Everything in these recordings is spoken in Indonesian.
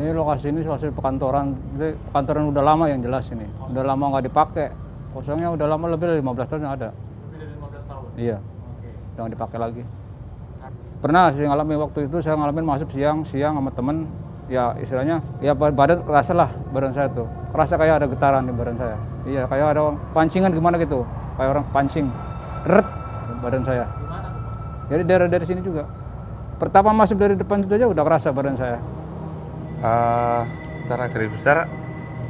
Ini lokasi ini lokasi perkantoran. Jadi, perkantoran udah lama yang jelas ini. Udah lama nggak dipakai. Kosongnya udah lama, lebih dari 15 tahun yang ada. Lebih dari 15 tahun? Iya. Okay. Jangan dipakai lagi. Pernah sih ngalamin waktu itu, saya ngalamin masuk siang sama temen. Ya istilahnya, ya badan kerasa lah badan saya tuh. Kerasa kayak ada getaran di badan saya. Iya, kayak ada pancingan gimana gitu. Kayak orang pancing. Ret badan saya. Gimana tuh, Pak? Jadi dari sini juga. Pertama masuk dari depan itu aja udah kerasa badan saya. Secara garis besar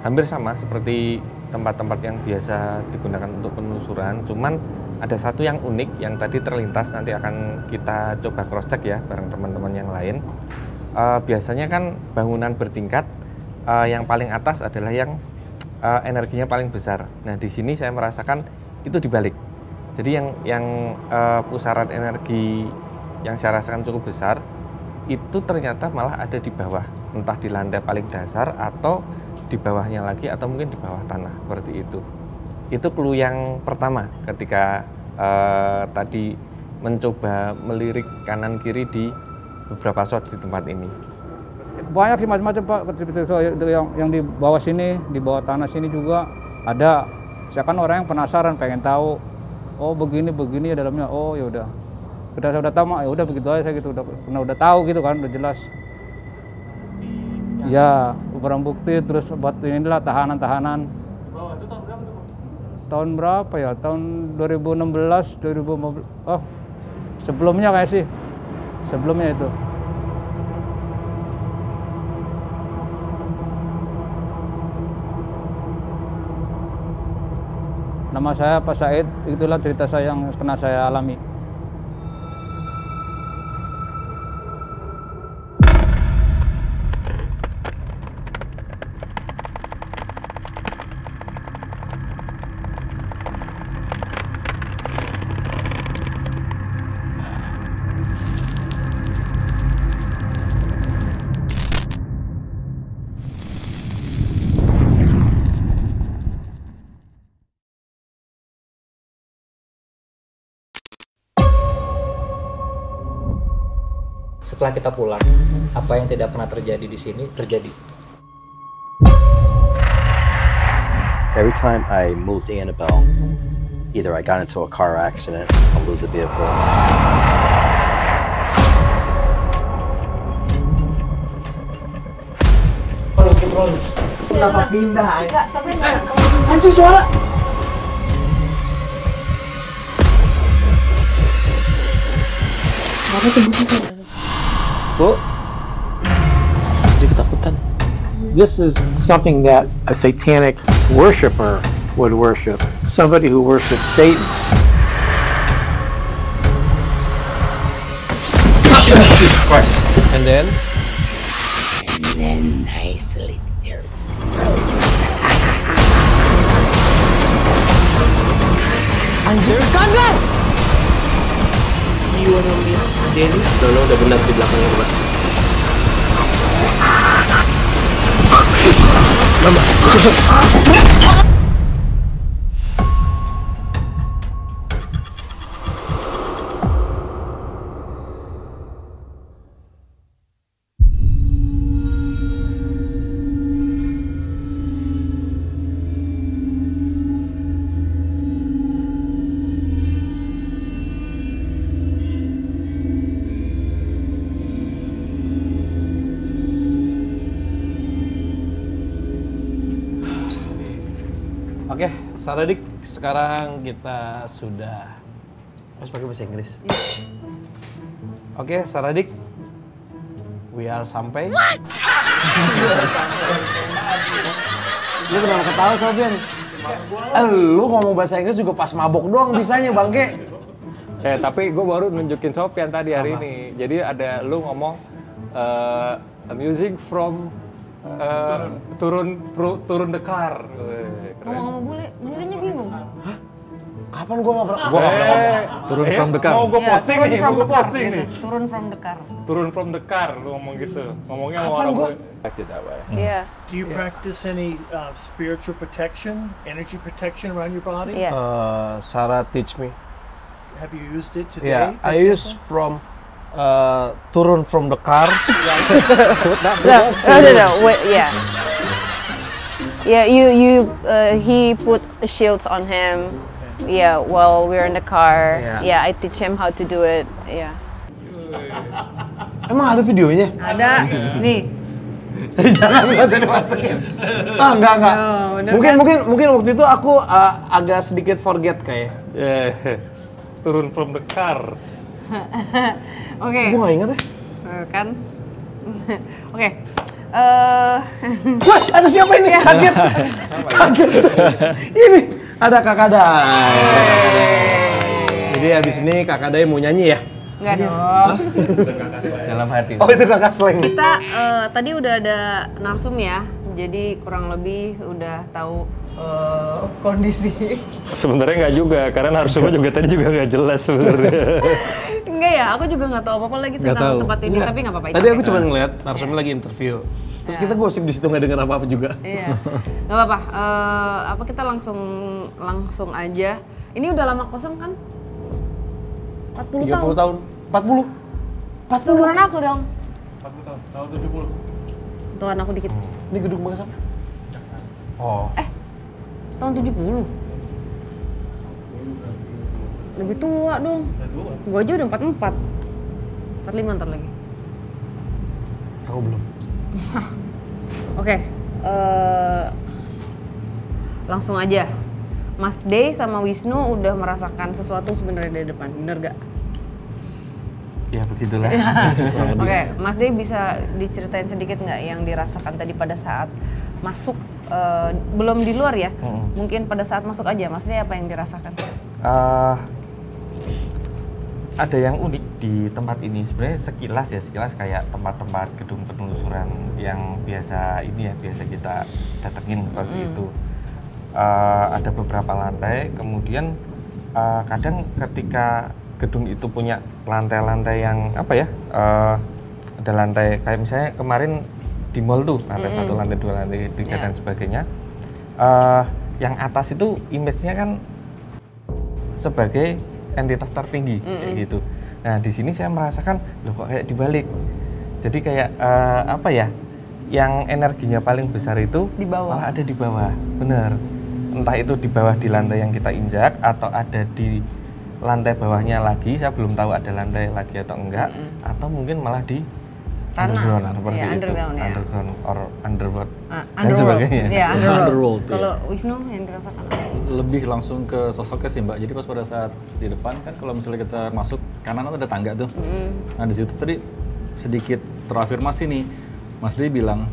hampir sama seperti tempat-tempat yang biasa digunakan untuk penelusuran, cuman ada satu yang unik yang tadi terlintas, nanti akan kita coba cross check ya bareng teman-teman yang lain. Biasanya kan bangunan bertingkat yang paling atas adalah yang energinya paling besar. Nah di sini saya merasakan itu dibalik. Jadi yang pusaran energi yang saya rasakan cukup besar itu ternyata malah ada di bawah. Entah di lantai paling dasar atau di bawahnya lagi atau mungkin di bawah tanah seperti itu. Itu clue yang pertama ketika tadi mencoba melirik kanan kiri di beberapa shot di tempat ini. Banyak sih macam-macam Pak, yang di bawah sini, di bawah tanah sini juga ada. Saya kan orang yang penasaran, pengen tahu. Oh begini ya dalamnya. Oh ya udah. Saya udah tahu, ya udah begitu aja saya gitu. Udah tahu gitu kan, udah jelas. Ya, barang bukti, terus buat inilah tahanan-tahanan. Oh, itu tahun berapa tuh? Tahun berapa ya? Tahun 2016, 2015. Oh, sebelumnya kayak sih. Sebelumnya itu. Nama saya Pak Said, itulah cerita saya yang pernah saya alami. Setelah kita pulang, apa yang tidak pernah terjadi di sini terjadi. Every time I moved Annabelle, either I got into a car accident or lose a vehicle. Kenapa pindah? Anjir suara. Apa tuh busnya? Bu, dia ketakutan. This is something that a satanic worshiper would worship. Somebody who worships Satan. Jesus Christ. And then? And then I slit their throat. Anjir, Sandra! Denny, Nono udah benar di belakangnya rumah. Mama, susun. Saradik, sekarang kita sudah harus pakai bahasa Inggris. Yes. Oke, Saradik, we are sampai. Lu kenapa ketawa, Sofian? Lu ngomong bahasa Inggris juga pas mabok doang bisanya, bangke. Tapi gue baru nunjukin Sofian tadi hari ini. Jadi ada lu ngomong music from turun the car. Ngomong-ngomong bule, bulenya bingung. Hah? Kapan gua ngobrol? Turun from the car. Mau gua posting nih, turun from the car. Turun from the car, lu ngomong gitu. Ngomongnya mau orang bule. Yeah. Do you practice any spiritual protection, energy protection around your body? Yeah. Sarah teach me. Have you used it today? Yeah, I use from turun from the car. No, wait, yeah. Yeah, he put shields on him. Yeah, while we were in the car. Yeah, I teach him how to do it. Yeah. Emang ada videonya? Ada. Nih. Jangan bisa dimasukin. Ah, enggak. No, mungkin waktu itu aku agak sedikit forget kayak. Turun from the car. Oke. Gue nggak inget ya. Kan. Oke. Wah, ada siapa ini? Kaget. Kaget. Ini ada Kakak Da. Jadi habis ini Kakak Da mau nyanyi ya? Enggak dong. Dalam hati. Oh, itu Kakak Slank. Kita tadi udah ada Narsum ya. Jadi kurang lebih udah tahu kondisi. Sebenarnya nggak juga, karena Harsume juga tadi juga nggak jelas sebenarnya. Enggak ya, aku juga nggak tahu apa-apa lagi tentang tempat ini, tapi nggak apa-apa. Tadi aku cuma ngeliat Harsume lagi interview. Terus kita gosip di situ nggak dengar apa-apa juga. Iya, nggak apa-apa. Apa kita langsung aja? Ini udah lama kosong kan? 40 tahun. 30 tahun. 40? 40. Seumuran aku dong. 40 tahun, tahun 70. Tuhan aku dikit. Ini gedung bagas apa? Oh. Tahun 70? Lebih tua dong. Gua aja udah 44. 45 ntar lagi. Aku belum. Oke. Langsung aja. Mas Day sama Wisnu udah merasakan sesuatu sebenarnya dari depan, bener gak? Ya begitulah. Oke, Mas Day bisa diceritain sedikit nggak yang dirasakan tadi pada saat masuk, belum di luar ya? Mungkin pada saat masuk aja, Mas Day apa yang dirasakan? Ada yang unik di tempat ini, sebenarnya sekilas kayak tempat-tempat gedung penelusuran yang biasa ini ya, biasa kita datengin waktu itu. Ada beberapa lantai, kemudian kadang ketika gedung itu punya lantai-lantai yang apa ya, ada lantai kayak misalnya kemarin di mall tuh lantai 1, lantai 2, lantai 3 dan sebagainya, yang atas itu image-nya kan sebagai entitas tertinggi kayak gitu. Nah di sini saya merasakan loh kok kayak dibalik, jadi kayak apa ya, yang energinya paling besar itu di bawah. Malah ada di bawah, bener. Entah itu di bawah di lantai yang kita injak atau ada di lantai bawahnya lagi, saya belum tahu ada lantai lagi atau enggak, atau mungkin malah di tanah. Underground, seperti underground, itu. Ya. Underground or underworld, dan sebagainya. Ya, underworld. Kalau Wisnu yang dirasakan? Lebih langsung ke sosoknya sih Mbak, jadi pas pada saat di depan kan kalau misalnya kita masuk kanan ada tangga tuh, nah di situ tadi sedikit terafirmasi nih, Mas Day bilang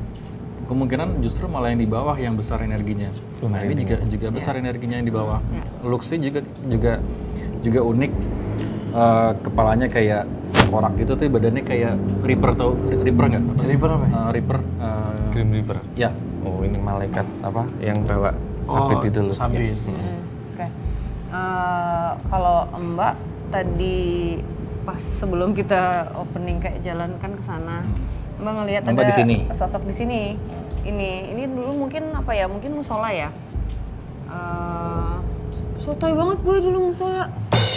kemungkinan justru malah yang di bawah yang besar energinya. Nah ini juga besar energinya yang di bawah. Looks-nya juga unik. Kepalanya kayak korak gitu, tapi badannya kayak Reaper, tau Reaper nggak? Reaper apa? Reaper. Grim Reaper. Ya. Oh ini malaikat apa yang bawa sabit itu loh. Sabit. Oke. Kalau Mbak tadi pas sebelum kita opening kayak jalan kan ke sana. Mbak ngelihat ada sosok di sini. Ini dulu mungkin apa ya? Mungkin musola ya. Sotoy banget gue dulu musola.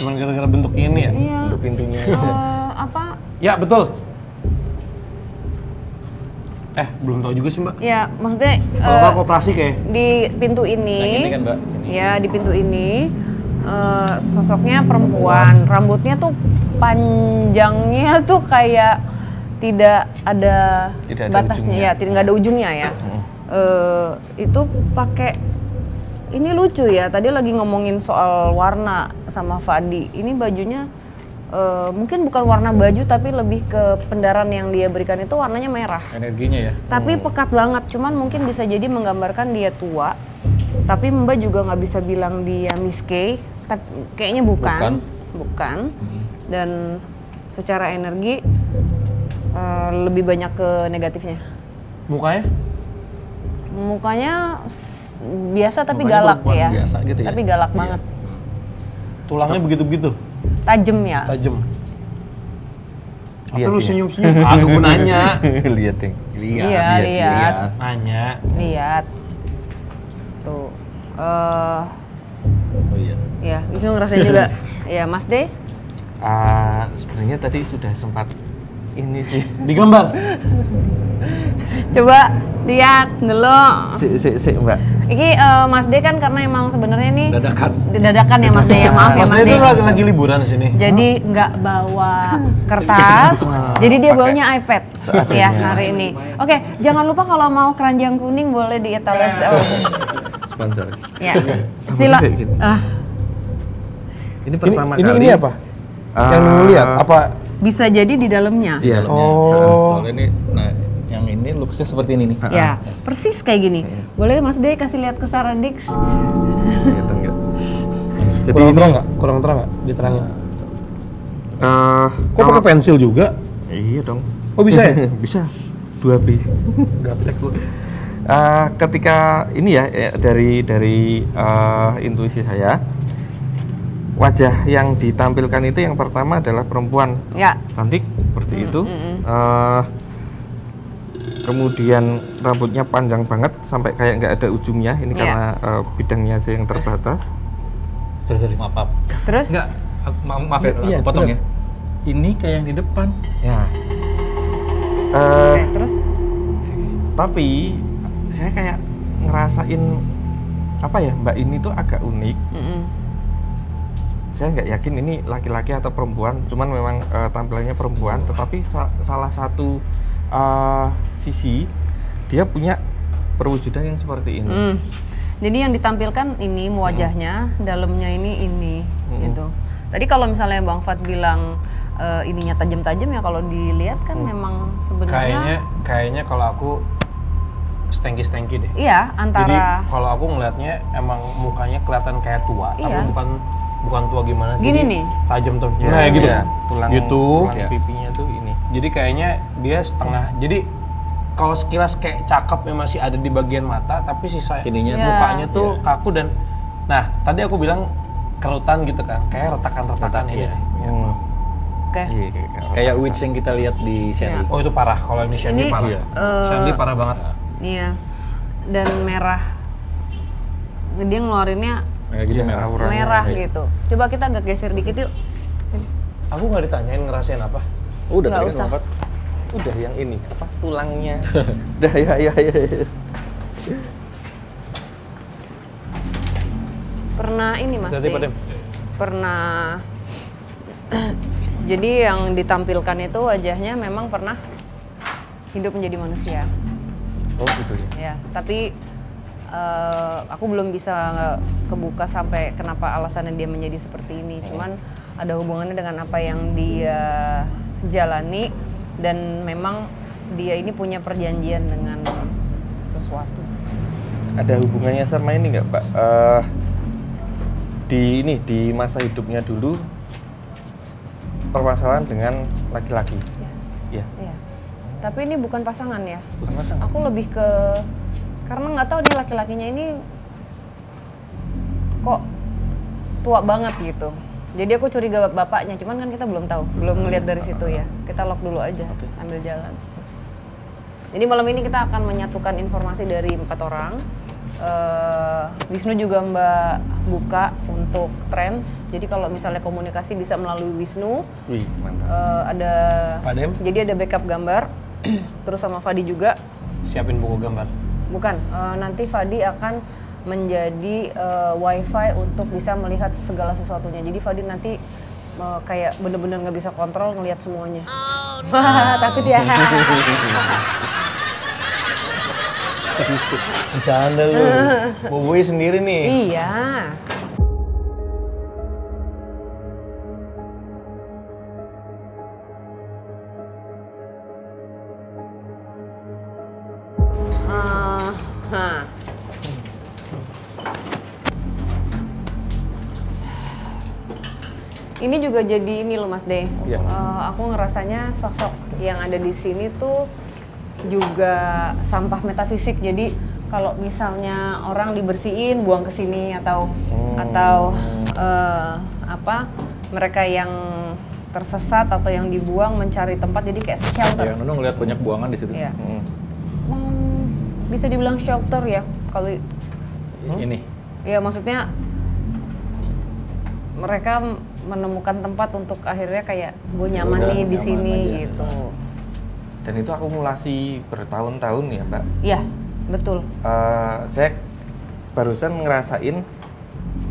Cuman gara-gara bentuk ini ya, bentuk pintunya. Apa? Ya betul. Belum tahu juga sih Mbak. Ya maksudnya. Kalau koperasi kayak. Di pintu ini. Nah, ini kan, Mbak. Sini. Ya di pintu ini. Sosoknya perempuan. Rambutnya tuh panjangnya tuh kayak. Tidak ada batasnya ujungnya. Ya, tidak ada ujungnya ya. Itu pakai ini lucu ya. Tadi lagi ngomongin soal warna sama Fadi. Ini bajunya mungkin bukan warna baju tapi lebih ke pendaran yang dia berikan itu warnanya merah. Energinya ya. Tapi pekat banget. Cuman mungkin bisa jadi menggambarkan dia tua. Tapi Mbak juga nggak bisa bilang dia miskin. Kayaknya bukan. Dan secara energi lebih banyak ke negatifnya. Mukanya biasa tapi galak ya. Biasa gitu ya. Tapi galak banget. Tulangnya begitu-begitu. Tajem ya. Tajem. Apa lu senyum-senyum? Aku nanya. Lihat deh. Lihat. Nanya. Lihat. Tuh. Oh iya. Ya, Wisnu ngerasain juga. Ya, Mas Day. Sebenarnya tadi sudah sempat ini sih digambar. Coba lihat dulu. Si Mbak. Iki Mas Day kan karena emang sebenarnya nih dadakan ya Mas Day ya, maaf ya Mas Day. Mas Day itu lagi liburan di sini. Jadi nggak bawa kertas. Jadi dia bawanya iPad ya hari ini. Oke, jangan lupa kalau mau keranjang kuning boleh di etalase. Sponsor. Ya. Sila. Ini pertama kali. Ini apa? Yang lihat apa? Bisa jadi di dalamnya. Iya. Oh. Soalnya ini yang ini looksnya seperti ini nih. Ya, persis kayak gini. Boleh Mas Day kasih lihat ke Saradik? Jadi kurang terang nggak? Kurang terang nggak? Diterangin. Kok pakai pensil juga? Iya dong. Oh bisa ya? Bisa. 2B. Gaplek lu. Ketika ini ya dari intuisi saya. Wajah yang ditampilkan itu yang pertama adalah perempuan ya. Cantik seperti itu. Kemudian rambutnya panjang banget sampai kayak nggak ada ujungnya. Ini ya. Karena bidangnya aja yang terbatas. Maaf. Terus? Nggak, maaf ya, aku potong ya. Ini kayak yang di depan. Ya. Oke, terus? Tapi saya kayak ngerasain apa ya Mbak ini tuh agak unik. Saya nggak yakin ini laki-laki atau perempuan, cuman memang tampilannya perempuan, tetapi salah satu sisi dia punya perwujudan yang seperti ini. Jadi yang ditampilkan ini wajahnya, dalamnya ini gitu. Tadi kalau misalnya Bang Fad bilang ininya tajam-tajam ya, kalau dilihat kan memang sebenarnya kayaknya kalau aku stengki-stengki deh. Iya, antara. Jadi kalau aku ngelihatnya emang mukanya kelihatan kayak tua, tapi bukan tua gimana gini nih tajam tuh ya, nah ya gitu ya, tulang ya. Pipinya tuh ini jadi kayaknya dia setengah jadi kalau sekilas kayak cakepnya masih ada di bagian mata tapi sisa sininya mukanya tuh kaku dan nah tadi aku bilang kerutan gitu kan kayak retakan-retakan ini kayak witch yang kita lihat di Shandy oh itu parah kalau ini Shandy parah Shandy parah banget iya dan merah dia ngeluarinnya gitu, merah gitu. Coba kita agak geser dikit yuk. Sini. Aku nggak ditanyain ngerasain apa. Udah tadi kan sempat. Udah yang ini apa tulangnya. Udah ya. Pernah ini Mas Day. Pernah. Jadi yang ditampilkan itu wajahnya memang pernah hidup menjadi manusia. Oh gitu ya. Ya, tapi aku belum bisa kebuka sampai kenapa alasannya dia menjadi seperti ini. Cuman ada hubungannya dengan apa yang dia jalani dan memang dia ini punya perjanjian dengan sesuatu. Ada hubungannya sama ini nggak, Pak? Di masa hidupnya dulu permasalahan dengan laki-laki. Iya. Tapi ini bukan pasangan ya. Bukan pasangan. Aku lebih ke karena nggak tahu dia laki-lakinya ini kok tua banget gitu. Jadi aku curiga bapaknya, cuman kan kita belum tahu, belum melihat dari situ ya. Kita lock dulu aja, ambil jalan. Jadi malam ini kita akan menyatukan informasi dari 4 orang. Wisnu juga Mbak buka untuk trends. Jadi kalau misalnya komunikasi bisa melalui Wisnu. Wih, mantap. Ada Pak Dem. Jadi ada backup gambar. Terus sama Fadi juga. Siapin buku gambar. Bukan, nanti Fadi akan menjadi wifi untuk bisa melihat segala sesuatunya. Jadi Fadi nanti kayak bener-bener nggak bisa kontrol ngelihat semuanya. Oh, no. Takut ya. Bercanda lu, Boboy sendiri nih. Iya. Ini juga jadi ini loh Mas Day. Ya. Aku ngerasanya sosok yang ada di sini tuh juga sampah metafisik. Jadi kalau misalnya orang dibersihin, buang ke sini atau apa? Mereka yang tersesat atau yang dibuang mencari tempat. Jadi kayak shelter. Iya, Nunu ngeliat banyak buangan di situ. Iya. Bisa dibilang shelter ya kalau ini. Iya maksudnya mereka menemukan tempat untuk akhirnya kayak gue nyaman nih di sini gitu. Dan itu akumulasi bertahun-tahun ya Mbak? Iya, betul. Saya barusan ngerasain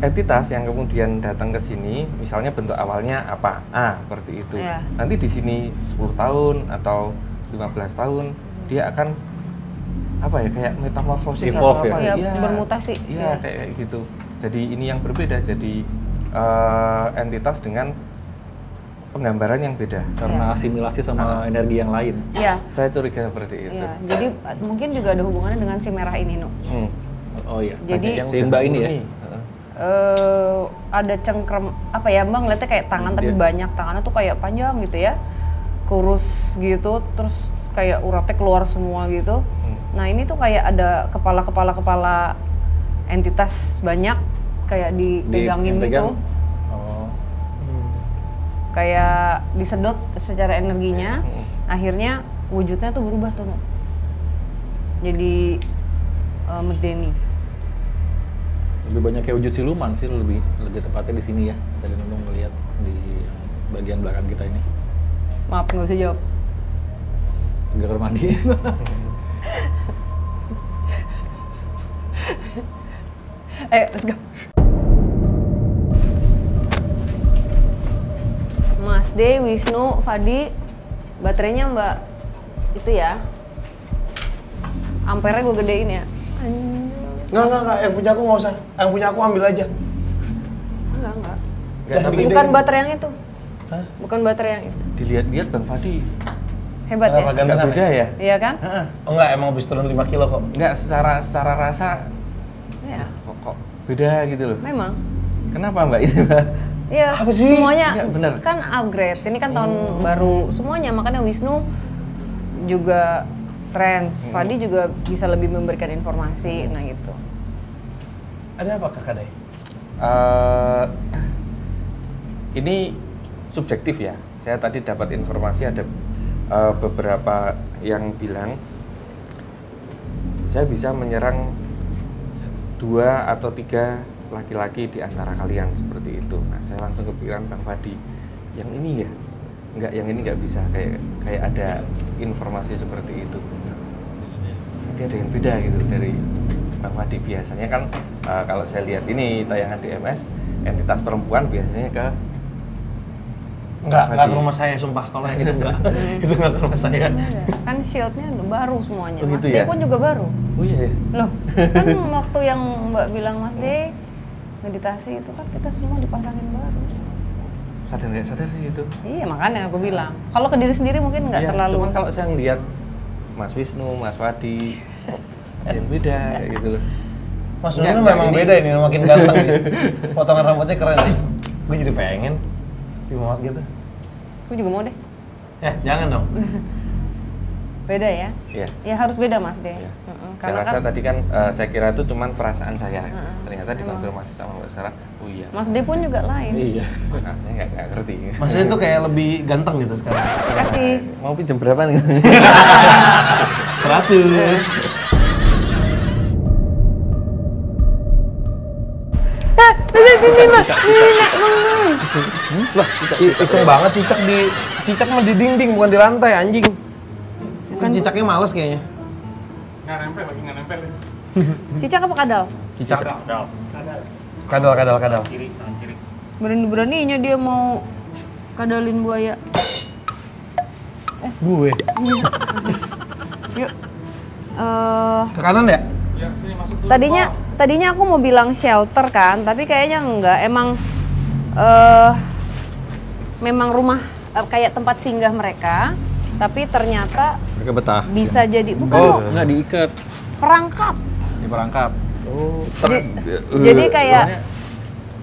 entitas yang kemudian datang ke sini, misalnya bentuk awalnya apa? A, seperti itu. Yeah. Nanti di sini 10 tahun atau 15 tahun, dia akan apa ya, kayak metamorfosis atau apa? Ya, ya, bermutasi. Iya, kayak gitu. Jadi ini yang berbeda, jadi entitas dengan penggambaran yang beda karena asimilasi sama energi yang lain. Iya. Saya curiga seperti itu. Ya. Jadi mungkin juga ada hubungannya dengan si merah ini, Nuk. Oh iya. Jadi si Mbak ini ya. Ada cengkrem apa ya, Mbak ngeliatnya kayak tangan tapi banyak tangannya tuh kayak panjang gitu ya, kurus gitu, terus kayak uratnya keluar semua gitu. Nah ini tuh kayak ada kepala entitas banyak kayak dipegangin gitu. Kayak disedot secara energinya, akhirnya wujudnya tuh berubah tuh, jadi medeni. Lebih banyak kayak wujud siluman sih, lebih tepatnya di sini ya. Tadi Nunung melihat di bagian belakang kita ini. Maaf, nggak bisa jawab. Geger mandi. Ayo, let's go. Mas Day, Wisnu, Fadi, baterainya Mbak itu ya, ampernya gue gedein ya. Enggak, yang punya aku nggak usah, yang punya aku ambil aja. Enggak. Bukan baterai yang itu. Hah? Bukan baterai yang itu. Dilihat-lihat Bang Fadi. Hebat ya? Enggak beda ya? Iya kan? Oh enggak, emang habis turun 5 kilo kok. Enggak, secara rasa ya. Kok beda gitu loh. Memang. Kenapa Mbak ini Mbak? Iya, semuanya bener. Kan upgrade, ini kan tahun baru semuanya, makanya Wisnu juga trends, Fadi juga bisa lebih memberikan informasi, nah gitu. Ada apa Kakak Day? Ini subjektif ya, saya tadi dapat informasi ada beberapa yang bilang saya bisa menyerang 2 atau 3 laki-laki di antara kalian seperti itu. Nah, saya langsung kepikiran Bang Fadi, yang ini ya, enggak, yang ini nggak bisa, kayak ada informasi seperti itu. Nanti ada yang beda gitu dari Bang Fadi. Biasanya kan kalau saya lihat ini tayangan DMS, entitas perempuan biasanya ke enggak ke rumah saya, sumpah. Kalau yang itu enggak, itu enggak ke rumah saya. Kan shieldnya baru semuanya, Mas Day pun juga baru. Oh iya ya? Loh, kan waktu yang Mbak bilang Mas Day meditasi itu kan kita semua dipasangin baru. Sadar nggak sadar sih itu? Iya, makanya aku bilang. Kalau ke diri sendiri mungkin nggak terlalu. Cuman kalau saya ngeliat Mas Wisnu, Mas Fadi, yang beda gitu loh. Mas Wisnu memang beda ini, makin ganteng nih. Potongan rambutnya keren nih. Gue jadi pengen dimuat gitu. Gue juga mau deh. Ya, jangan dong. Beda ya? Iya. Ya harus beda Mas Day. Ya. Saya rasa kan, tadi kan saya kira itu cuman perasaan saya. Ternyata dikonfirmasi sama Mbak Sarah. Oh iya. Mas Day pun juga lain. Iya. Makanya nggak ngerti. Mas Day tuh kayak lebih ganteng gitu sekarang. Makasih. Mau pinjam berapa nih? 100. Lah, iseng banget cicak mah di dinding bukan di lantai anjing. Cicaknya males kayaknya. Nggak nempel, lagi nggak nempel. Cicak apa kadal? Cicak. Kadal. Kiri, tangan kiri. Berani-beraninya dia mau kadalin buaya. Buaya? Yuk. Ke kanan ya? Ya, sini masuk dulu. Tadinya aku mau bilang shelter kan, tapi kayaknya enggak. Memang rumah, kayak tempat singgah mereka. Tapi ternyata mereka betah. Bisa jadi bukan. Oh, enggak diikat. Perangkap. Diperangkap. Oh. Jadi kayak soalnya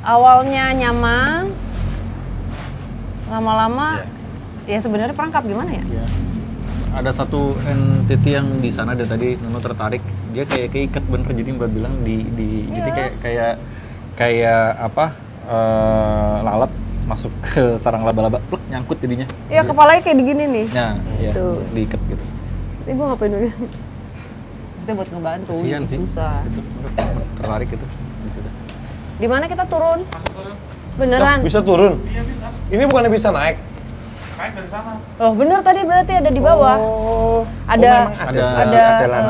awalnya nyaman, lama-lama ya sebenarnya perangkap gimana ya? Iya. Ada satu entity yang di sana dari tadi Nono tertarik, dia kayak keikat bener, jadi Mbak bilang jadi kayak apa? Lalat masuk ke sarang laba-laba, plek, nyangkut jadinya. Iya, kepalanya kayak begini nih. Nah, iya, diikat gitu. Ini gue ngapain dulu? Kita buat ngebantu, kasihan sih. Susah. Tertarik gitu, di situ. Di mana kita turun? Masuk turun. Beneran? Ya, bisa turun? Iya bisa. Ini bukannya bisa naik? Naik dari sana. Oh bener tadi berarti ada di bawah. Oh. Ada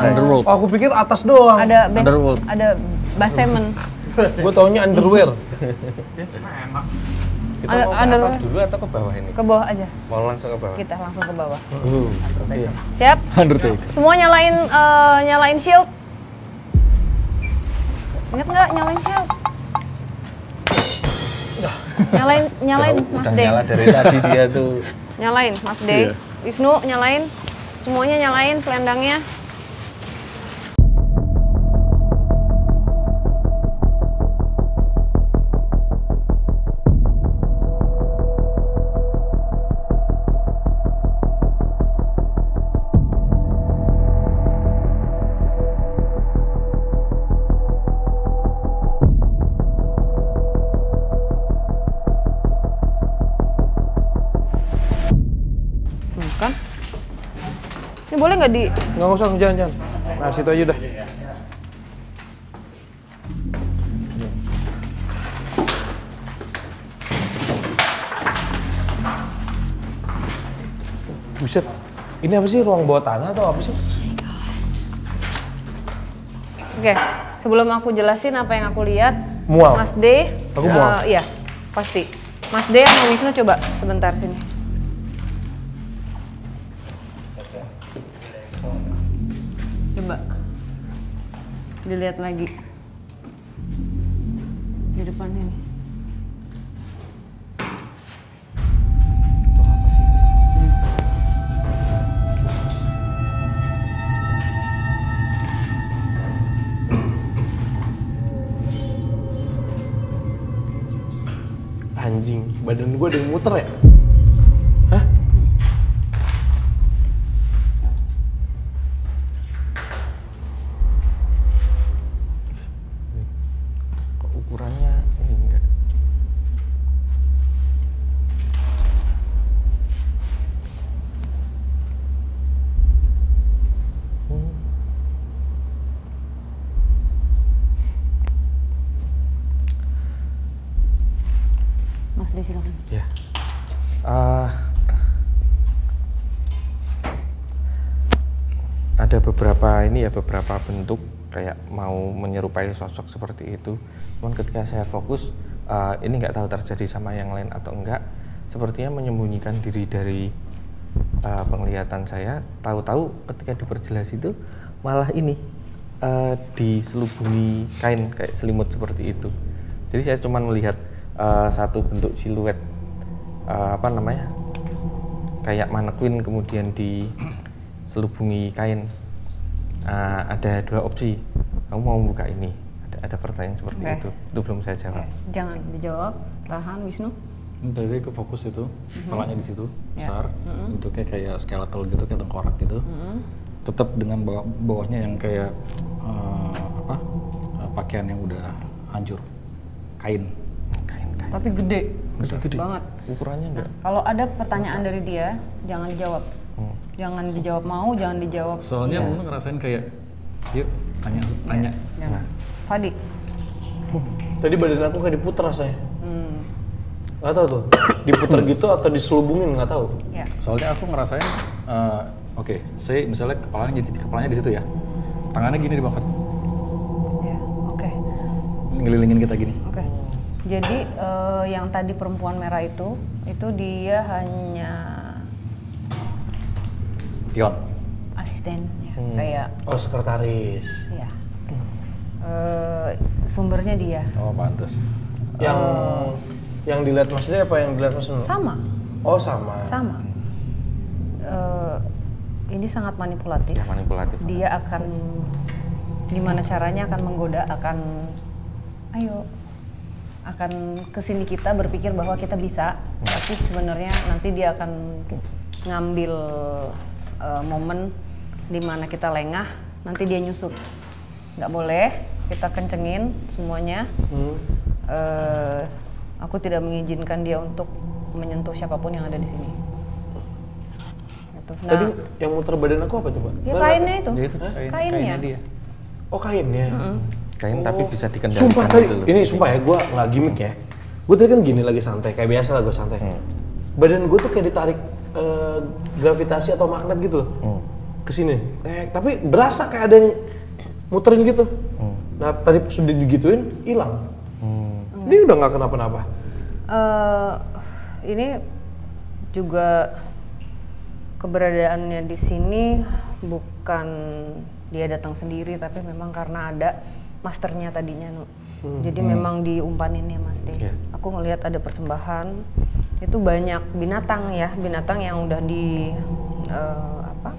underworld. Oh, aku pikir atas doang. Ada underworld. Ada basement. Gue taunya underwear. Enak. Kita mau ke atas dulu atau ke bawah ini? Ke bawah aja. Mau langsung ke bawah? Kita langsung ke bawah. Undertaker. Siap? Undertaker. Semua nyalain shield. Ingat nggak nyalain shield? Nyalain Mas Day. Nyala dari tadi dia tuh. Nyalain Mas Day. Wisnu nyalain. Semuanya nyalain selendangnya. Boleh nggak di? Nggak usah, jangan. Nah, situ aja udah. Buset, ini apa sih? Ruang bawah tanah atau apa sih? Oke, sebelum aku jelasin apa yang aku lihat, mual. Mas D, aku mual. Iya, pasti. Mas D sama Wisnu coba sebentar sini. Dilihat lagi di depan ini. Itu apa sih? Anjing, badan gue ada yang muter ya? Hah? Beberapa bentuk kayak mau menyerupai sosok seperti itu. Cuman ketika saya fokus, ini nggak tahu terjadi sama yang lain atau enggak. Sepertinya menyembunyikan diri dari penglihatan saya. Tahu-tahu ketika diperjelas itu malah ini diselubungi kain kayak selimut seperti itu. Jadi saya cuman melihat satu bentuk siluet kayak mannequin kemudian diselubungi kain. Ada dua opsi, kamu mau buka ini, ada pertanyaan seperti itu belum saya jawab. Jangan dijawab, tahan Wisnu. Tadi ke fokus itu, kepalanya di situ besar, bentuknya kayak skeletal gitu, kayak tengkorak gitu. Tetap dengan bawahnya yang kayak pakaian yang udah hancur, kain. Tapi gede banget. Ukurannya enggak. Nah, kalau ada pertanyaan dari dia, jangan dijawab. Jangan dijawab mau, jangan dijawab. Soalnya Mama ngerasain kayak, yuk tanya. Nah. Fadi. Tadi badan aku kayak diputer rasanya. Gak tau tuh, diputer gitu atau diselubungin, gak tau. Ya. Soalnya aku ngerasain, misalnya kepalanya di situ ya. Tangannya gini di bawah. Ya, oke. Ngelilingin kita gini. Oke. Jadi yang tadi perempuan merah itu dia hanya pion, asisten, ya. Kayak sekretaris. Iya. Sumbernya dia. Oh pantas. Yang dilihat Mas Day apa yang dilihat Mas Nung? Sama. Oh sama. Sama. Ini sangat manipulatif. Ya, manipulatif. Dia akan gimana caranya akan menggoda, akan kesini kita berpikir bahwa kita bisa, tapi sebenarnya nanti dia akan ngambil momen dimana kita lengah, nanti dia nyusup. Nggak boleh, kita kencengin semuanya. Aku tidak mengizinkan dia untuk menyentuh siapapun yang ada di sini. Gitu. Nah, tadi yang muter badan aku apa coba? Ya, kainnya itu. Kainnya dia. Oh kainnya. Kain tapi bisa dikendalikan. Sumpah tadi, ini sumpah ya, gue nggak gimmick ya. Gue tadi kan gini lagi santai, kayak biasa lah gue santai. Badan gue tuh kayak ditarik gravitasi atau magnet gitu loh. Kesini. Tapi berasa kayak ada yang muterin gitu. Nah tadi sudah digituin, hilang. Ini udah nggak kenapa-napa. Ini juga keberadaannya di sini bukan dia datang sendiri, tapi memang karena ada masternya tadinya. Jadi memang diumpaninnya Mas Day. Aku ngelihat ada persembahan, itu banyak binatang ya, binatang yang udah di apa?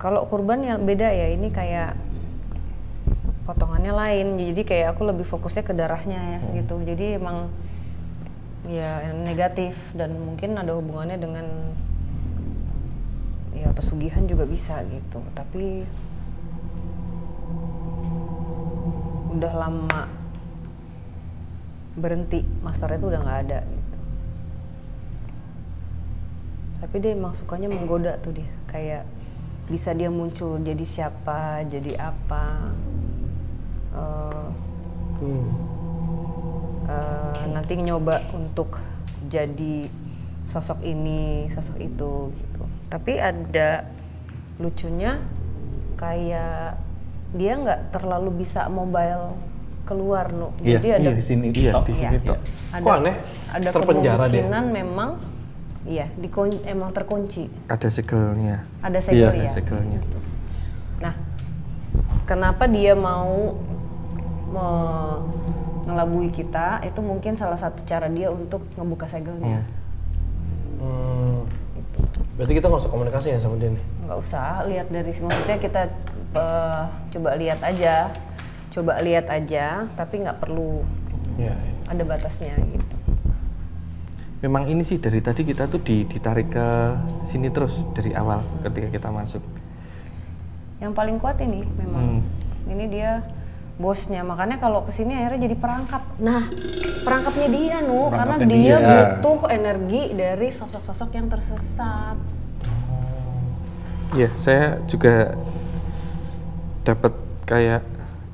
Kalau kurban ya beda ya, ini kayak potongannya lain. Jadi kayak aku lebih fokusnya ke darahnya ya gitu. Jadi emang ya negatif dan mungkin ada hubungannya dengan ya pesugihan juga bisa gitu. Tapi udah lama berhenti, masternya itu udah nggak ada gitu. Tapi dia emang sukanya menggoda tuh dia, kayak bisa dia muncul jadi siapa, jadi apa. Nanti nyoba untuk jadi sosok ini, sosok itu gitu. Tapi ada lucunya kayak dia nggak terlalu bisa mobile keluar, Nuk. Jadi ada di sini tok. Ada kemungkinan memang iya emang terkunci. Ada segelnya. Ada segel ya. Gitu. Nah, kenapa dia mau ngelabui kita? Itu mungkin salah satu cara dia untuk ngebuka segelnya. Gitu. Berarti kita nggak usah komunikasi ya sama dia nih? Nggak usah, lihat dari maksudnya kita coba lihat aja, tapi nggak perlu ada batasnya gitu. Memang ini sih dari tadi kita tuh ditarik ke sini terus dari awal ketika kita masuk. Yang paling kuat ini memang, ini dia bosnya, makanya kalau kesini akhirnya jadi perangkap. Nah, perangkapnya dia karena dia butuh energi dari sosok-sosok yang tersesat. Iya, saya juga dapat kayak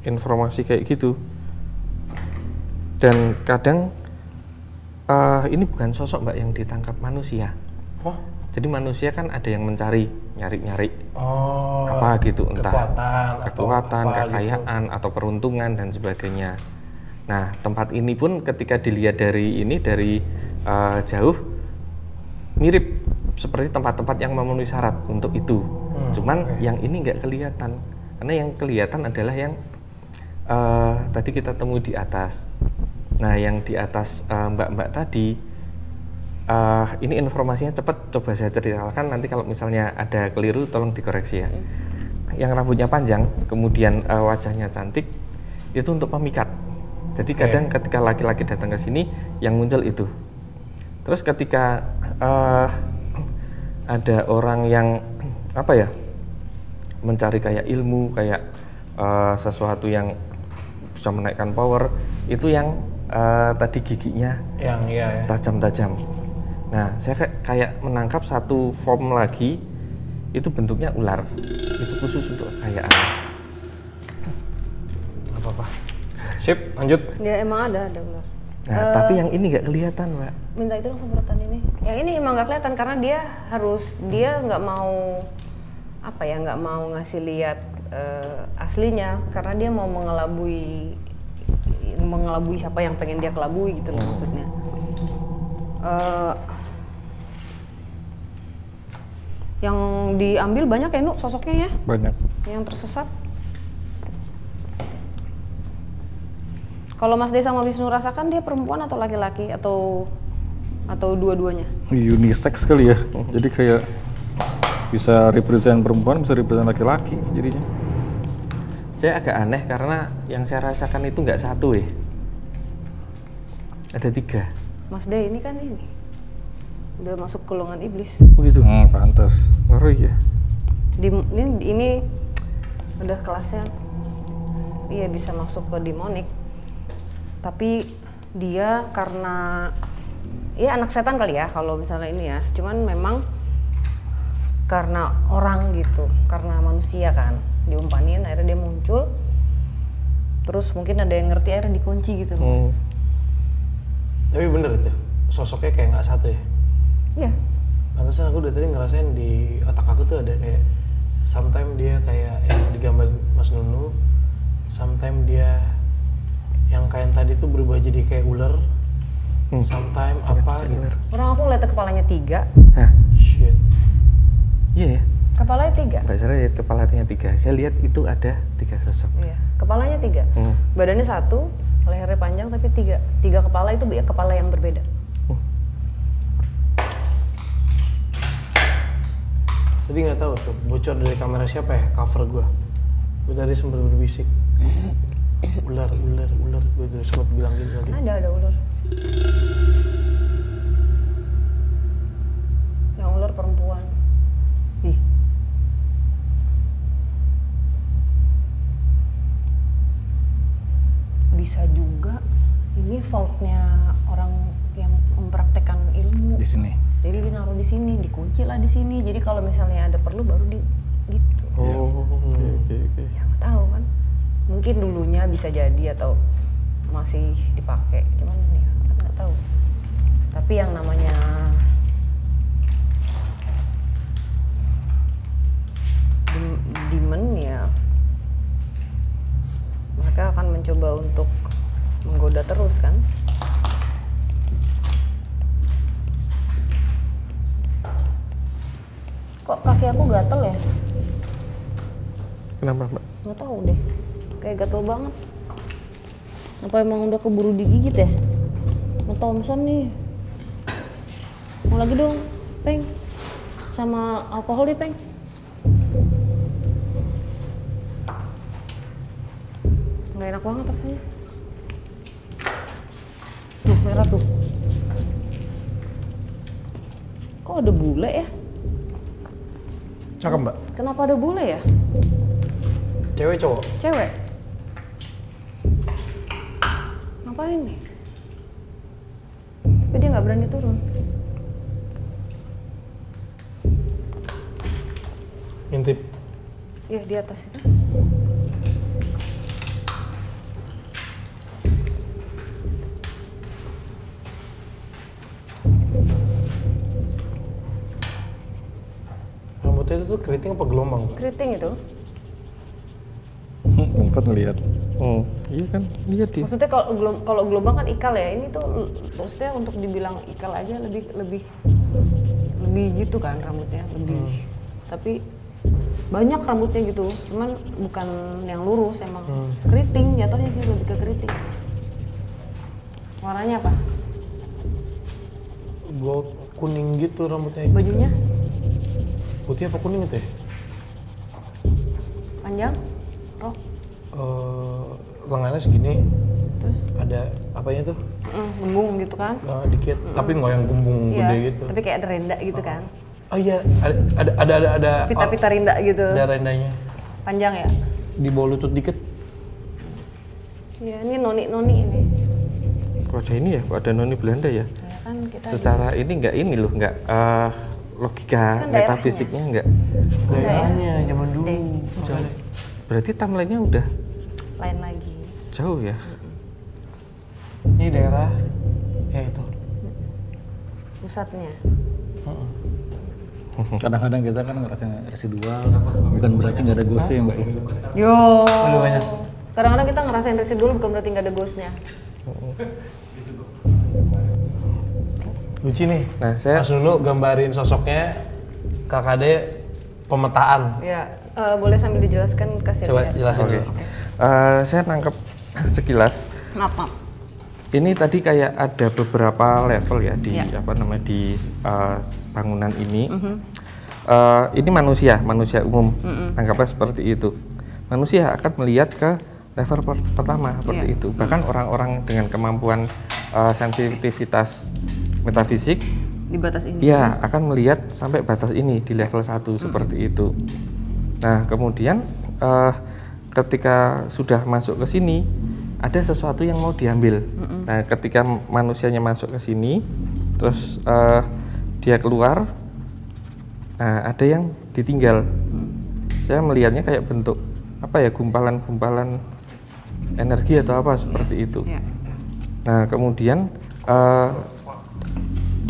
informasi kayak gitu, dan kadang ini bukan sosok Mbak yang ditangkap manusia. Oh. Jadi manusia kan ada yang mencari, nyari-nyari apa gitu, entah kekuatan atau kekayaan gitu, atau peruntungan dan sebagainya. Nah tempat ini pun ketika dilihat dari ini dari jauh mirip seperti tempat-tempat yang memenuhi syarat untuk itu. Cuman yang ini nggak kelihatan. Karena yang kelihatan adalah yang tadi kita temui di atas. Nah, yang di atas mbak-mbak tadi, ini informasinya cepat, coba saya ceritakan. Nanti kalau misalnya ada keliru, tolong dikoreksi ya. Yang rambutnya panjang, kemudian wajahnya cantik, itu untuk pemikat. Jadi kadang ketika laki-laki datang ke sini, yang muncul itu. Terus ketika ada orang yang apa ya? Mencari kayak ilmu, kayak sesuatu yang bisa menaikkan power, itu yang tadi giginya yang tajam-tajam. Nah, saya kayak menangkap satu form lagi, itu bentuknya ular. Itu khusus untuk kekayaan. Apa-apa. Sip, lanjut. Ya, emang ada ular. Nah, tapi yang ini nggak kelihatan, Mbak. Minta itu dong semprotan ini. Yang ini emang nggak kelihatan karena dia nggak mau nggak mau ngasih lihat aslinya, karena dia mau mengelabui siapa yang pengen dia kelabui gitu loh maksudnya. Yang diambil banyak ya Nuk sosoknya ya? Banyak. Yang tersesat. Kalau Mas Day sama Wisnu rasakan dia perempuan atau laki-laki atau dua-duanya? Unisex kali ya. Jadi kayak bisa represent perempuan, bisa represent laki-laki jadinya. Saya agak aneh karena yang saya rasakan itu nggak satu ya. Ada tiga. Mas Day ini kan ini udah masuk golongan iblis. Begitu. Pantas. Ngeri ya. Ini udah kelasnya, iya bisa masuk ke demonik. Tapi dia karena ya anak setan kali ya kalau misalnya ini ya. Cuman memang karena orang gitu, karena manusia kan diumpanin, akhirnya dia muncul. Terus mungkin ada yang ngerti, akhirnya dikunci gitu Mas. Tapi bener itu, sosoknya kayak nggak satu ya? Iya. Pantesan aku udah tadi ngerasain di otak aku tuh ada kayak sometimes dia kayak yang digambar Mas Nunu, sometimes dia yang kain tadi tuh berubah jadi kayak ular, sometimes apa gitu. Orang aku ngeliat kepalanya tiga. Hah? Shit. Iya ya? Kepalanya tiga? Mbak Sarah ya, kepala hatinya tiga. Saya lihat itu ada tiga sosok. Iya, kepalanya tiga. Badannya satu, lehernya panjang tapi tiga. Tiga kepala itu kepala yang berbeda. Tadi nggak tahu tuh bocor dari kamera siapa ya, cover gua. Gua tadi sempat berbisik. Ular, ular, ular. Gua udah sempat bilang gitu tadi. Ada ular. Yang ular perempuan. Ih. Bisa juga ini faultnya orang yang mempraktekkan ilmu. Di sini. Jadi dinaruh di sini, dikunci lah di sini. Jadi kalau misalnya ada perlu baru di gitu. Oh, oke. Ya nggak tahu kan. Mungkin dulunya bisa jadi atau masih dipakai. Cuman ya kan nggak tahu. Tapi yang namanya demon ya, mereka akan mencoba untuk menggoda terus kan. Kok kaki aku gatel ya? Kenapa, Mbak? Nggak tahu deh, kayak gatel banget. Apa emang udah keburu digigit ya? Mau Thompson nih. Mau lagi dong, Peng. Sama alkohol deh, Peng. Nggak enak banget rasanya. Tuh, merah tuh. Kok ada bule ya? Cakep, Mbak. Kenapa ada bule ya? Cewek cowok? Cewek. Ngapain nih? Tapi dia nggak berani turun. Ngintip? Iya, di atas itu. Itu tuh keriting apa gelombang? Keriting itu? Empat ngeliat. Oh, iya kan? Lihat ya. Maksudnya kalau gelombang kan ikal ya. Ini tuh maksudnya untuk dibilang ikal aja lebih gitu kan rambutnya, lebih. Tapi banyak rambutnya gitu. Cuman bukan yang lurus emang. Keriting jatuhnya sih, lebih ke keriting. Warnanya apa? Gold kuning gitu rambutnya. Bajunya? Putih apa kuning itu ya? Panjang? Rok? Lengannya segini. Terus? Ada apanya tuh? Bumbung gitu kan? Dikit, tapi nggak yang bumbung gede gitu. Tapi kayak ada renda gitu kan? Oh iya, ada pita-pita renda gitu. Ada rendanya. Panjang ya? Di bawah lutut dikit. Ya, ini noni-noni ini. Kok ada ini ya? Kok ada noni Belanda ya? Ya kan kita secara ini nggak ini loh, nggak logika kan metafisiknya enggak. Daerahnya zaman dulu. Berarti timeline-nya udah lain lagi. Jauh ya. Ini daerah ya itu. Pusatnya. Kadang-kadang kita kan ngerasain residual, bukan berarti nggak ada ghostnya ya, Mbak. Yo. Kadang-kadang kita ngerasain residual bukan berarti nggak ada ghostnya. Lucu nih, nah, saya Mas Nunu gambarin sosoknya Kakak Da pemetaan. Ya, boleh sambil dijelaskan kasih. Coba jelasin dulu. Okay. Saya nangkep sekilas. Maaf. Ini tadi kayak ada beberapa level ya di apa namanya di bangunan ini. Ini manusia umum. Anggaplah seperti itu. Manusia akan melihat ke level pertama seperti itu. Bahkan orang-orang dengan kemampuan sensitivitas metafisik di batas ini ya akan melihat sampai batas ini di level 1 seperti itu. Nah kemudian ketika sudah masuk ke sini ada sesuatu yang mau diambil. Nah ketika manusianya masuk ke sini terus dia keluar, nah ada yang ditinggal. Saya melihatnya kayak bentuk apa ya, gumpalan-gumpalan energi atau apa seperti itu. Nah kemudian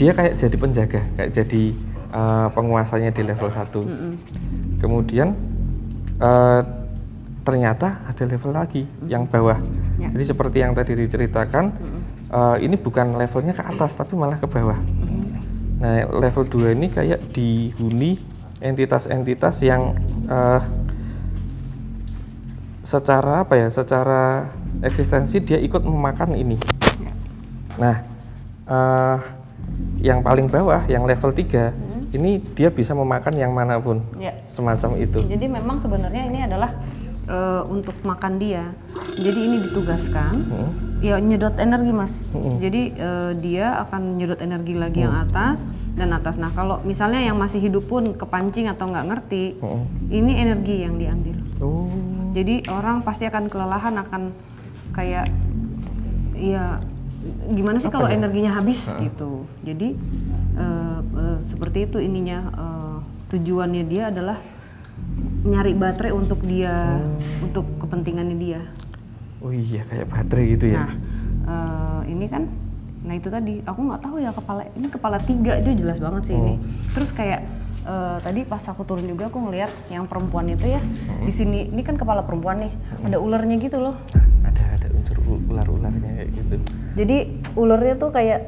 dia kayak jadi penjaga, kayak jadi penguasanya di level 1. Kemudian ternyata ada level lagi yang bawah. Ya. Jadi seperti yang tadi diceritakan, ini bukan levelnya ke atas tapi malah ke bawah. Nah, level 2 ini kayak dihuni entitas-entitas yang secara apa ya, secara eksistensi dia ikut memakan ini. Ya. Nah, yang paling bawah, yang level 3, ini dia bisa memakan yang manapun, ya, semacam itu. Jadi memang sebenarnya ini adalah untuk makan dia. Jadi ini ditugaskan, ya, nyedot energi, Mas. Jadi dia akan nyedot energi lagi yang atas dan atas. Nah, kalau misalnya yang masih hidup pun kepancing atau nggak ngerti, ini energi yang diambil. Oh. Jadi orang pasti akan kelelahan, akan kayak, ya, gimana sih kalau energinya habis gitu. Jadi seperti itu ininya, tujuannya dia adalah nyari baterai untuk dia, untuk kepentingannya dia. Oh iya, kayak baterai gitu ya. Nah, ini kan, nah itu tadi aku nggak tahu ya, kepala ini kepala 3 itu jelas banget sih ini. Terus kayak tadi pas aku turun juga aku ngeliat yang perempuan itu ya, di sini ini kan kepala perempuan nih, ada ularnya gitu loh. Ada unsur ular-ularnya kayak gitu. Jadi ularnya tuh kayak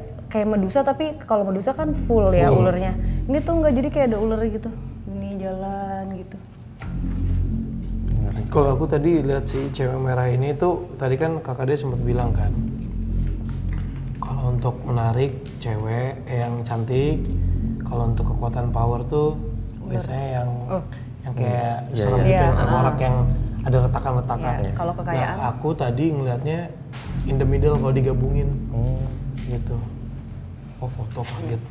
medusa, tapi kalau medusa kan full ya ularnya. Ini tuh enggak, jadi kayak ada ular gitu. Ini jalan gitu. Kalau aku tadi lihat si cewek merah ini tuh, tadi kan Kakak dia sempat bilang kan, kalau untuk menarik cewek yang cantik, kalau untuk kekuatan power tuh biasanya yang kayak serem gitu, yang tengkorak, yang ada retakan-retakan. Ya, kalau kekayaan. Nah, aku tadi ngelihatnya in the middle kalau digabungin. Gitu. Oh, foto kaget.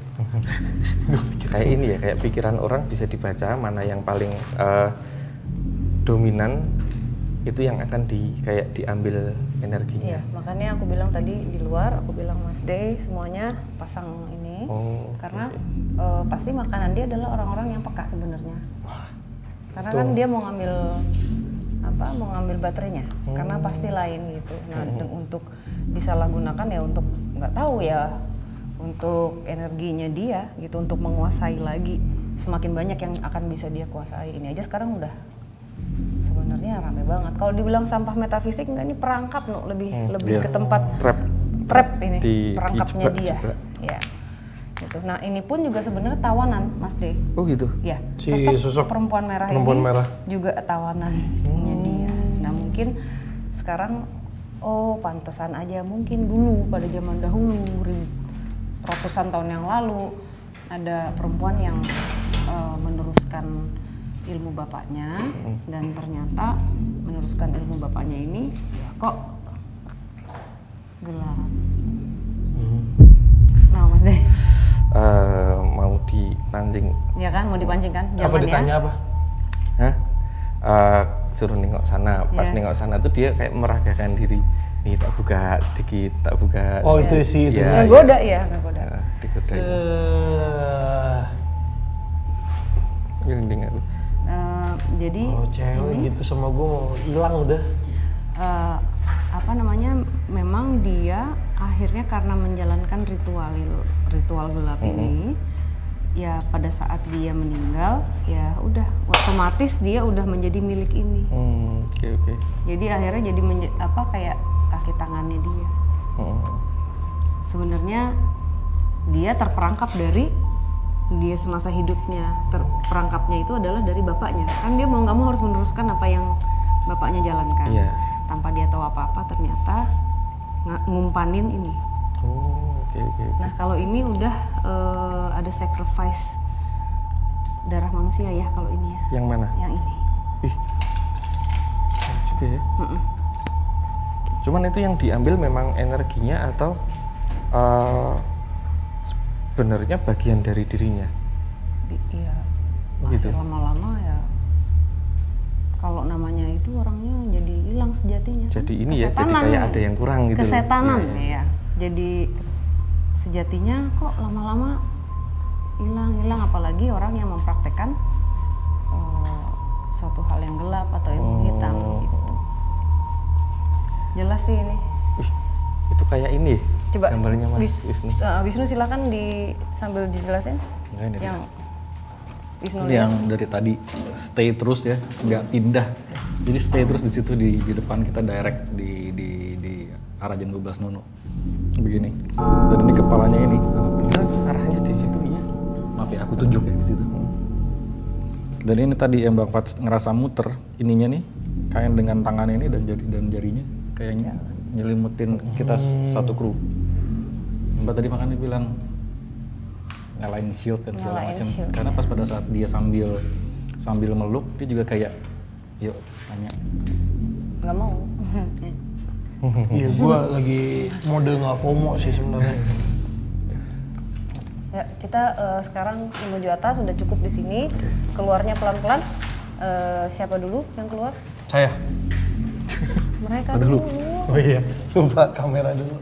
Kayak ini ya, kayak pikiran orang bisa dibaca mana yang paling dominan, itu yang akan kayak diambil energinya. Iya, makanya aku bilang tadi di luar, aku bilang Mas Day semuanya pasang ini. Oh, karena pasti makanan dia adalah orang-orang yang peka sebenarnya. Karena kan dia mau ngambil baterainya, karena pasti lain gitu. Nah, untuk disalahgunakan ya, untuk nggak tahu ya, untuk energinya dia gitu, untuk menguasai lagi semakin banyak yang akan bisa dia kuasai. Ini aja sekarang udah sebenarnya rame banget. Kalau dibilang sampah metafisik, nggak, ini perangkap no, lebih ke tempat trap ini perangkapnya dia. Ya. Gitu. Nah, ini pun juga sebenarnya tawanan, Mas Day. Oh gitu? Ya, si sosok perempuan merah juga tawanannya dia. Nah, mungkin sekarang, oh pantesan aja, mungkin dulu pada zaman dahulu, ratusan tahun yang lalu, ada perempuan yang meneruskan ilmu bapaknya, dan ternyata meneruskan ilmu bapaknya ini, ya kok gelap. Nah, Mas Day. Mau dipancing. Ya kan, mau dipancing kan? Apa ditanya apa? Hah? Suruh nengok sana. Pas nengok sana tuh dia kayak meragakan diri. Nih tak buka sedikit, tak buka. Oh itu sih itu. Ngegoda ya, ngegoda. Digoda. Jadi. Oh cewek gitu sama gue mau hilang udah. Apa namanya? Memang dia akhirnya karena menjalankan ritual gelap ini, ya pada saat dia meninggal, ya udah otomatis dia udah menjadi milik ini. Oke. Jadi akhirnya jadi kayak kaki tangannya dia. Sebenarnya dia terperangkap dari dia semasa hidupnya, terperangkapnya itu adalah dari bapaknya. Kan dia mau nggak mau harus meneruskan apa yang bapaknya jalankan. Tanpa dia tahu apa-apa ternyata ngumpanin ini. Nah, kalau ini udah ada sacrifice darah manusia ya kalau ini ya. Yang mana? Yang ini. Ih. Juga ya. Cuman itu yang diambil memang energinya atau sebenarnya bagian dari dirinya. Iya. Gitu. Lama-lama ya. Kalau namanya itu orangnya jadi hilang sejatinya. Jadi ini ya, jadi kayak ada yang kurang gitu. Kesetanan ya. Jadi sejatinya kok lama-lama hilang, apalagi orang yang mempraktekkan suatu hal yang gelap atau ilmu hitam gitu. Jelas sih ini. Itu kayak ini. Coba gambarnya Mas Wisnu. Wisnu silakan di sambil dijelasin. Yang Wisnu yang dari tadi stay terus ya, nggak pindah. Jadi stay terus di situ di depan kita direct di arah jam 12.00. Begini. Dan ini kepalanya ini arahnya di situ ya. Maaf ya, aku tunjuk ya di situ. Dan ini tadi yang Bang Fad ngerasa muter ininya nih, kain dengan tangan ini dan jarinya kayaknya nyelimutin kita satu kru. Mbak tadi makanya bilang nyalain shield dan segala macam. Karena pas pada saat dia sambil meluk dia juga kayak yuk tanya. Nggak mau. Iya, gue lagi mode nggak FOMO sih sebenarnya. Ya, kita sekarang menuju atas, sudah cukup di sini. Keluarnya pelan-pelan. Siapa dulu yang keluar? Saya. Mereka dulu. Oh iya, lupa kamera dulu. Oh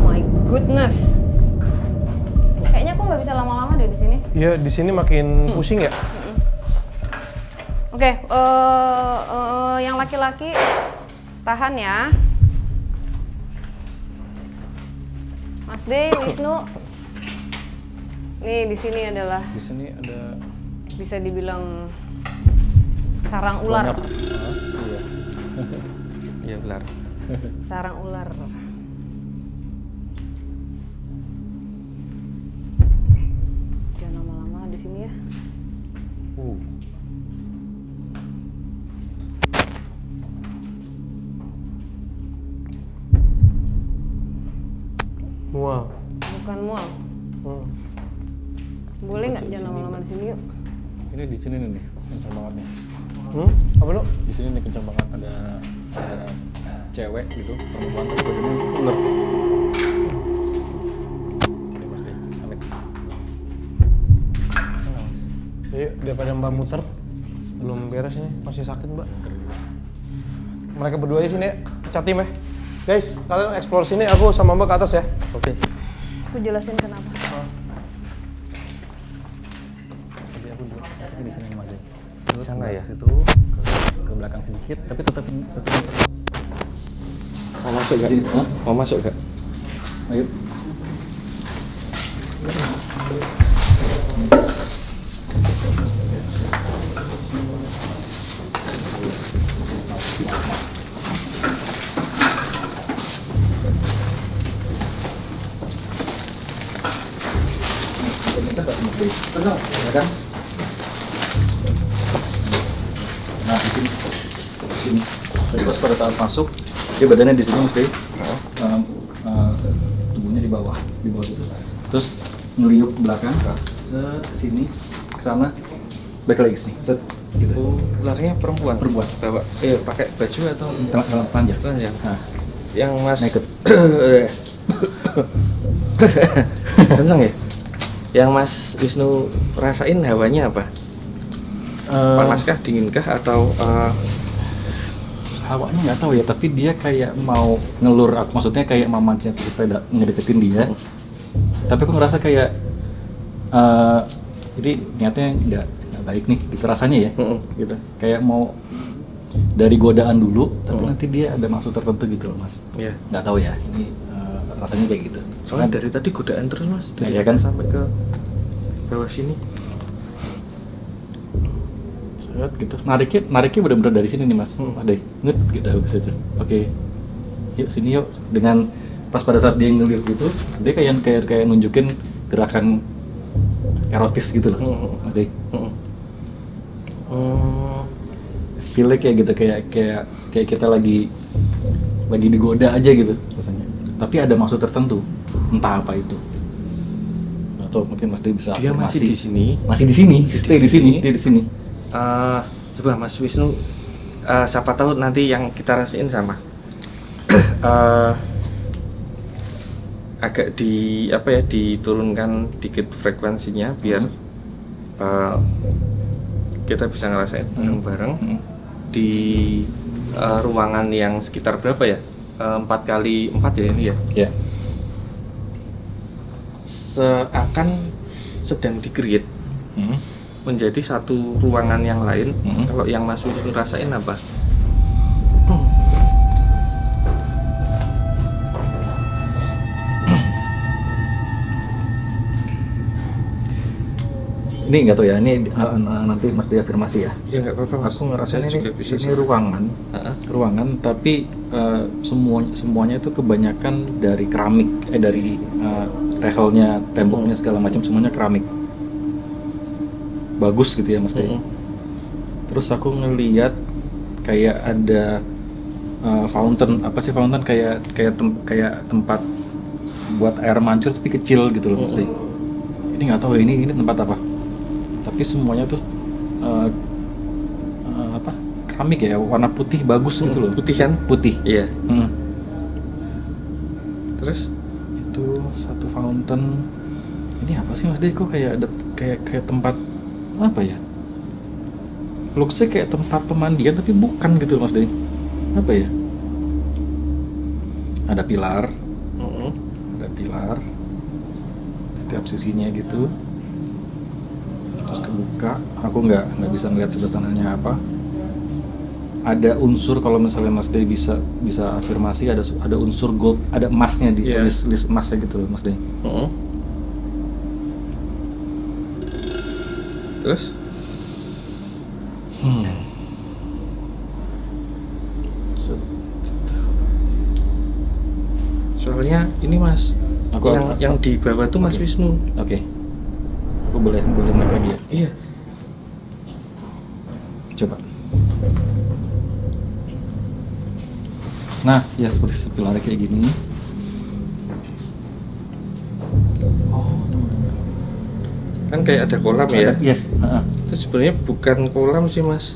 my goodness. Kayaknya aku nggak bisa lama-lama deh di sini. Iya, di sini makin pusing ya. Oke, yang laki-laki tahan ya. Mas Day, Wisnu. Nih di sini adalah. Di sini ada. Bisa dibilang sarang ular. Iya. Iya ular. Sarang ular. Jangan lama-lama di sini ya. Mual. Bukan mual. Boleh nggak jangan lama-lama di sini yuk? Ini di sini nih, kencang banget nih. Apa lu? Di sini nih kencang banget ada cewek gitu, perempuan terus badannya ular. Ini Mas Day, amit. Ayo, daripada Mbak muter, belum beres ini, masih sakit Mbak. Mereka berdua aja sini, catim ya. Guys, kalian eksplor sini, aku sama Mbak ke atas ya. Oke. Aku jelasin kenapa. Tapi aku dulu di sini Mas Day. Bisa nggak ya? Itu ke belakang sedikit, tapi tetap. Mau masuk nggak? Mau masuk nggak? Ayo. Nah, di sini. Jadi pas pada saat masuk, dia badannya di sini mesti, tubuhnya di bawah itu. Terus ngeliuk ke belakang, ke sini, ke sana, back lagi sini. Gitu. Ularnya perempuan. Bawa. Pakai baju atau dalam tanjak. Nah, yang Mas naked. Kencang ya? Yang Mas Wisnu rasain hawanya apa? Panaskah, dinginkah, atau hawanya nggak tahu ya, tapi dia kayak mau ngelur aku, maksudnya kayak mau mancing sepeda, ngedeketin dia. Tapi aku ngerasa kayak jadi niatnya nggak baik nih, gitu rasanya ya. Gitu. Kayak mau dari godaan dulu, tapi nanti dia ada maksud tertentu gitu loh Mas. Iya. Nggak tahu ya. Ini rasanya kayak gitu. Soalnya dari tadi godaan terus Mas, dari kan sampai ke bawah sini. Set gitu. Nariknya benar-benar dari sini nih Mas. Ada nget gitu habis aja. Oke. Yuk sini yuk. Dengan pas pada saat dia ngelihat gitu, dia kayak nunjukin gerakan erotis gitu loh. Mas Day. Feel-nya kayak gitu, kayak kita lagi digoda aja gitu rasanya. Tapi ada maksud tertentu, entah apa itu. Atau mungkin Mas Day bisa. Dia masih di sini. Dia di sini. Coba Mas Wisnu, siapa tahu nanti yang kita rasain sama. Agak diturunkan dikit frekuensinya biar kita bisa ngerasain bareng-bareng di ruangan yang sekitar berapa ya? 4x4 ya ini ya. Seakan sedang di-create menjadi satu ruangan yang lain. Kalau yang Mas Wisnu rasain apa? Ini nggak tahu ya, ini nanti Mas Day afirmasi ya. Ya nggak apa-apa, aku ngerasain ini, juga bisa ini ruangan, ruangan tapi semuanya itu kebanyakan dari keramik, dari tehelnya, temboknya segala macam semuanya keramik. Bagus gitu ya Mas Day. Terus aku ngelihat kayak ada fountain, apa sih fountain, kayak tempat buat air mancur tapi kecil gitu loh Mas Day. Ini nggak tahu ini tempat apa. Tapi semuanya tuh apa keramik ya, warna putih bagus gitu loh. Putih kan? Putih. Iya. Terus itu satu fountain. Ini apa sih Mas Day? Kok kayak ada kayak tempat apa ya? Looks-nya kayak tempat pemandian tapi bukan gitu loh Mas Day. Apa ya? Ada pilar. Ada pilar. Setiap sisinya gitu. Terus kebuka, aku nggak bisa ngeliat sebelah tanahnya apa. Ada unsur, kalau misalnya Mas Day bisa afirmasi, ada unsur gold, ada emasnya di list emasnya gitu loh Mas Day. Terus? Soalnya ini Mas, aku yang di bawah tuh Mas Wisnu. Oke. Aku boleh naik lagi ya? Iya. Coba. Nah, ya seperti sepilarnya kayak gini. Kan kayak ada kolam ya? Yes. Itu sebenarnya bukan kolam sih Mas.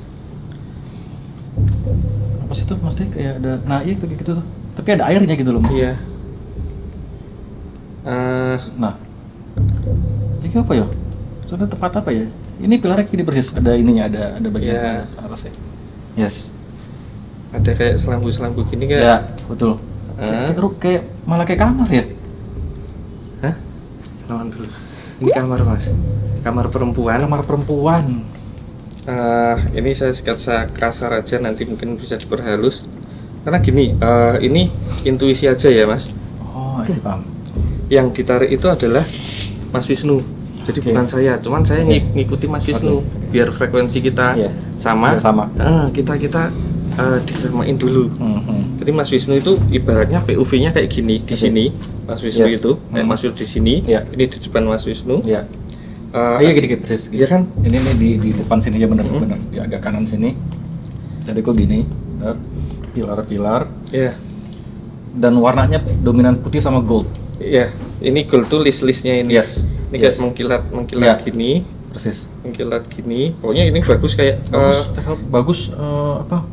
Apa sih tuh Mas Day? Kayak ada, nah iya gitu tuh. Tapi ada airnya gitu loh. Iya. Nah. Ini apa ya? Soalnya tempat apa ya? Ini pilarnya gini persis, ada ininya, ada bagian atasnya. Yes. Ada kayak selambu-selambu gini kan? Ya, betul. Kayak malah kayak kamar ya? Hah? Lawan dulu. Ini kamar Mas. Kamar perempuan. Kamar perempuan. Ini saya sketsa kasar aja, nanti mungkin bisa diperhalus. Karena gini, ini intuisi aja ya Mas. Oh, saya paham. Yang ditarik itu adalah Mas Wisnu. Jadi bukan saya, cuman saya ngikuti Mas Wisnu biar frekuensi kita sama. Kita disamain dulu. Jadi Mas Wisnu itu ibaratnya POV-nya kayak gini di sini, Mas Wisnu itu, Mas Wisnu di sini, ini di depan Mas Wisnu. Iya gini-gini persis. Iya kan? Ini di depan sini ya benar-benar, di agak kanan sini. Jadi kok gini, pilar-pilar. Iya. Dan warnanya dominan putih sama gold. Iya. Ini gold tuh list-listnya ini. Yes. Ini guys mengkilat gini, persis. Mengkilat gini. Pokoknya ini bagus kayak apa?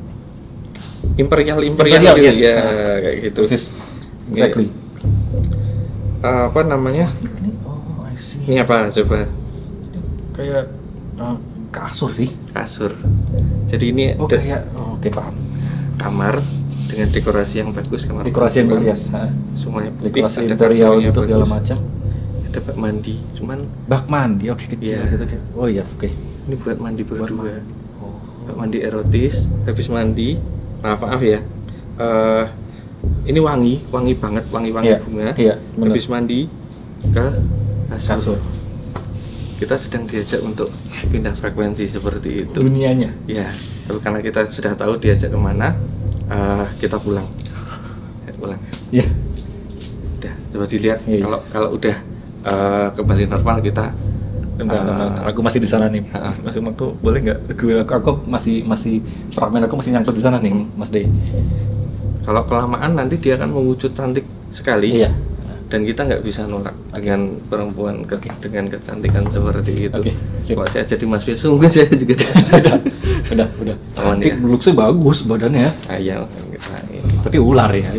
Imperial gitu ya, kayak gitu. Persis. Exactly. Apa namanya? Oh, I see. Ini apa coba? Kayak kasur sih. Kasur. Jadi ini oke paham. Kamar dengan dekorasi yang bagus, kamar. Dekorasi yang bagus. Semuanya putih, dekorasi imperial gitu segala macam. Bak mandi, cuman bak mandi kecil gitu kan. Oh iya, oke. Ini buat mandi berdua. Bak mandi erotis, habis mandi. Maaf ya. Ini wangi banget, wangi bunga. Iya, habis mandi ke kasur. Kita sedang diajak untuk pindah frekuensi seperti itu. Dunianya. Iya. Tapi karena kita sudah tahu diajak kemana, kita pulang. Iya. Udah, coba dilihat kalau udah kembali normal kita. Aku masih di sana nih. Aku boleh nggak? Aku masih fragmen aku masih nyangkut di sana nih, Mas Day. Kalau kelamaan nanti dia akan mewujud cantik sekali. Iya. Dan kita nggak bisa nolak dengan perempuan dengan kecantikan seperti itu. Kalau saya jadi Mas Wisnu mungkin saya juga. udah. Cantik, looks-nya bagus badannya. Iya. Tapi ular ya.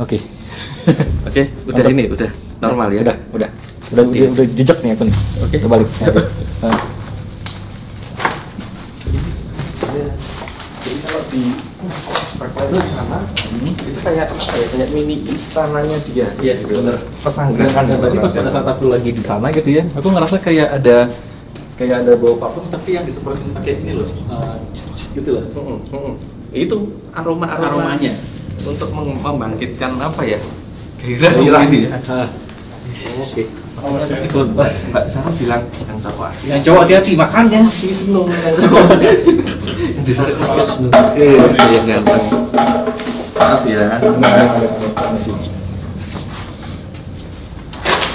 Oke, udah mantap. Ini udah normal ya. Udah jejak nih aku nih. Oke, kebalik. Jadi kalau di perkulian itu sama, itu kayak mini istananya dia. Iya, yes, gitu. Bener. Pesanggrahan. Tadi pas pada saat aku lagi di sana gitu ya, aku ngerasa kayak ada bawa parfum tapi yang disemprotin pakai ini loh, gitu loh. Itu aromanya untuk membangkitkan apa ya? Gairah gitu ya. Oke. Mbak Sarah bilang yang cowok hati-hati makannya si Wisnu yang cowok ditarik ke Wisnu. Iya ganteng. Maaf ya.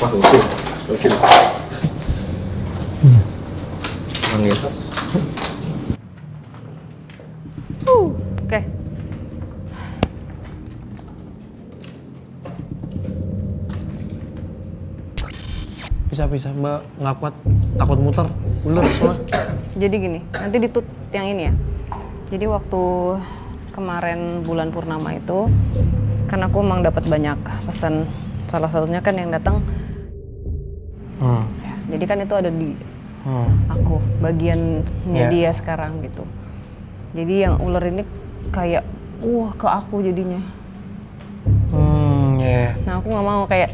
Wah, oke. Mengetes. Oke. Bisa-bisa Mbak, nggak kuat, takut muter, ular soalnya. Jadi gini, nanti ditut yang ini ya. Jadi waktu kemarin bulan purnama itu, kan aku emang dapat banyak pesan. Salah satunya kan yang datang. Ya, jadi kan itu ada di aku, bagiannya dia sekarang gitu. Jadi yang ular ini kayak, ke aku jadinya. Nah aku nggak mau kayak,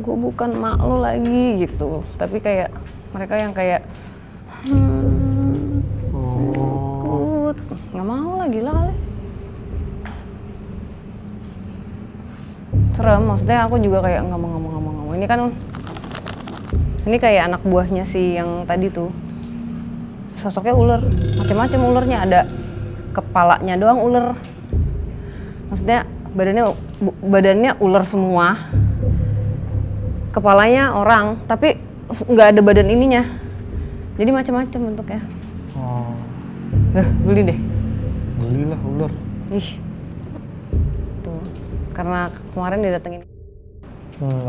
gue bukan mak lo lagi gitu, tapi kayak mereka yang kayak takut, nggak mau lah, gila kali. Serem, maksudnya aku juga kayak nggak mau ngomong. Ini kan, ini kayak anak buahnya si yang tadi tuh, sosoknya ular, macam-macam ularnya, ada kepalanya doang ular, maksudnya badannya ular semua. Kepalanya orang, tapi nggak ada badan ininya. Jadi macam-macam bentuknya. Beli deh. Belilah ular. Ih. Tuh. Karena kemarin didatengin.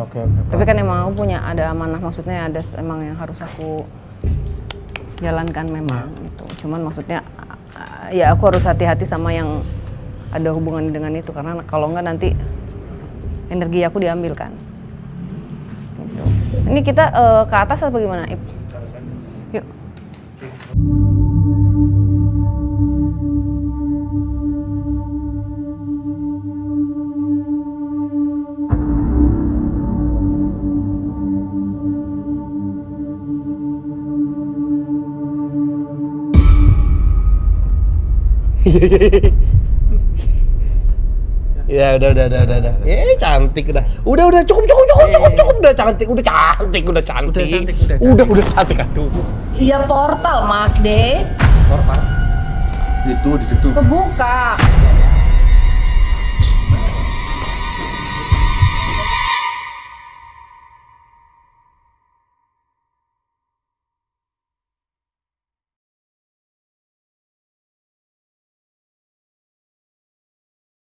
Oke. Tapi kan emang aku ada amanah, maksudnya ada emang yang harus aku jalankan memang gitu. Cuman maksudnya ya aku harus hati-hati sama yang ada hubungan dengan itu, karena kalau nggak nanti energi aku diambil kan. Ini kita ke atas atau bagaimana, Ip? Yuk. Ya udah. Cantik udah. Cukup. Udah cantik. Aduh. Iya portal Mas Day. Portal. Itu di situ. Kebuka.